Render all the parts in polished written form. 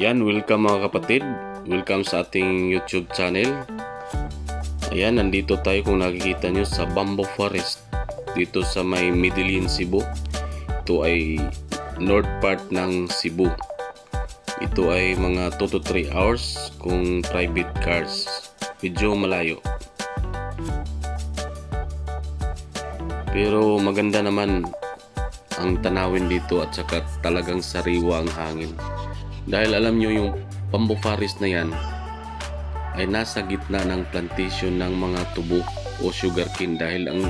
Yan, welcome mga kapatid. Welcome sa ating YouTube channel. Ayan, nandito tayo kung nakikita nyo sa Bamboo Forest. Dito sa may Medellin, Cebu. Ito ay north part ng Cebu. Ito ay mga 2 to 3 hours kung private cars. Medyo malayo. Pero maganda naman ang tanawin dito at saka talagang sariwa ang hangin. Dahil alam nyo yung Bamboo Forest na yan ay nasa gitna ng plantation ng mga tubo o sugarcane, dahil ang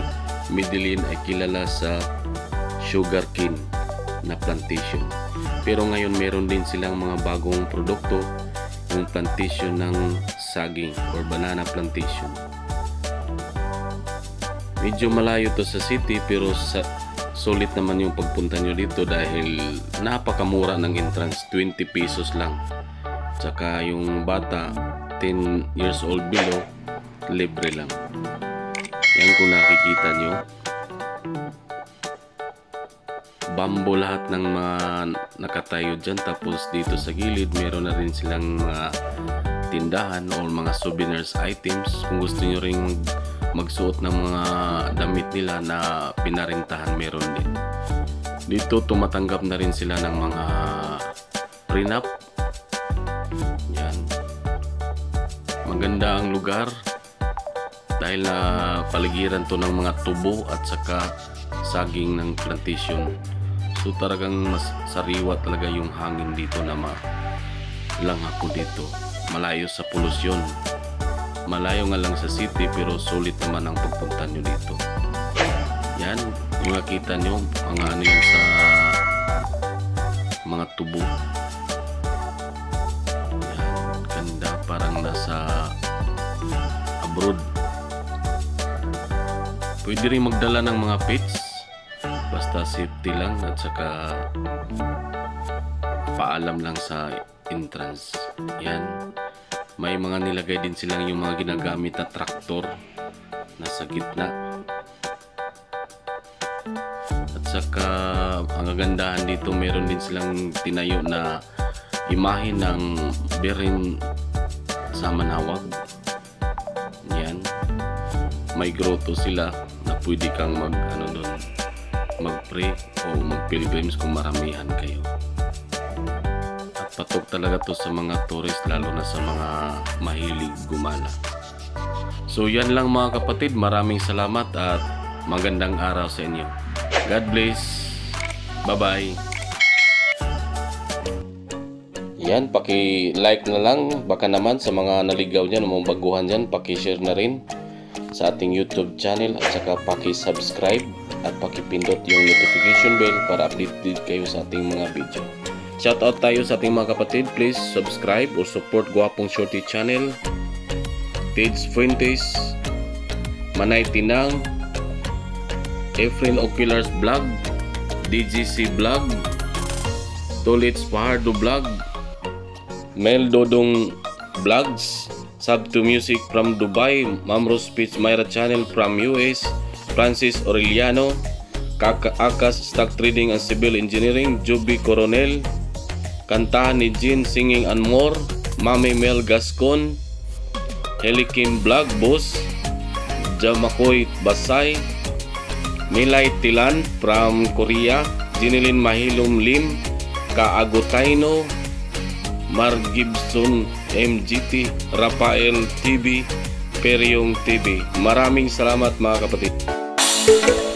Medellin ay kilala sa sugarcane na plantation. Pero ngayon meron din silang mga bagong produkto, yung plantation ng saging or banana plantation. Medyo malayo to sa city pero sulit naman yung pagpunta nyo dito dahil napakamura ng entrance, 20 pesos lang. Tsaka yung bata 10 years old below, libre lang. Yan kung nakikita nyo. Bambo lahat ng mga nakatayo dyan. Tapos dito sa gilid meron na rin silang mga tindahan o mga souvenirs items. Kung gusto nyo ring magsuot ng mga damit nila na pinarintahan, meron din dito. Tumatanggap na rin sila ng mga prenup. Yan, maganda ang lugar dahil na paligiran to ng mga tubo at saka saging ng plantation. So talagang mas sariwa talaga yung hangin dito na lang ako dito, malayo sa polusyon. Malayo nga lang sa city pero sulit naman ang pagpunta nyo dito. Yan, yung nakita nyo, mga ano yun sa mga tubo. Yan, ganda, parang nasa abroad. Pwede rin magdala ng mga pets, basta safety lang at saka paalam lang sa entrance. Yan. May mga nilagay din silang yung mga ginagamit na traktor nasa gitna. At saka ang kagandahan dito, meron din silang tinayo na imahe ng Birin sa Manawag. Yan. May grotto sila na pwede kang mag-pray o mag-pilgrims kung maramihan kayo. Patok talaga to sa mga tourist, lalo na sa mga mahilig gumala. So yan lang mga kapatid, maraming salamat at magandang araw sa inyo. God bless. Bye bye. Yan, paki-like na lang, baka naman sa mga naligaw dyan o mga baguhan dyan, paki-share na rin sa ating YouTube channel at saka paki-subscribe at paki-pindot yung notification bell para updated kayo sa ating mga video. Shoutout tayo sa ating mga kapatid. Please subscribe or support Gwapong Shorty Channel, Teds Fuentes, Manay Tinang, Efren Ocular Vlog, DJ C VLOG, Tolits Fajardo Vlog, Mel Dodong Vlogs, Sub2Music from Dubai, Rosepeach MyraChannel from US, Francis Aureliano, Kakaakas Stock Trading and Civil Engineering, Jubi Coronel, Kanta ni Jin Singing and More, Mami Mel Gascon, Helikim Black Boss, Jamakoy Basay, Milai Tilan from Korea, Jinilin Mahilum Lim, Ka Agotaino, Mark Gibson MGT, Rafael TV, Periyong TV. Maraming salamat mga kapatid.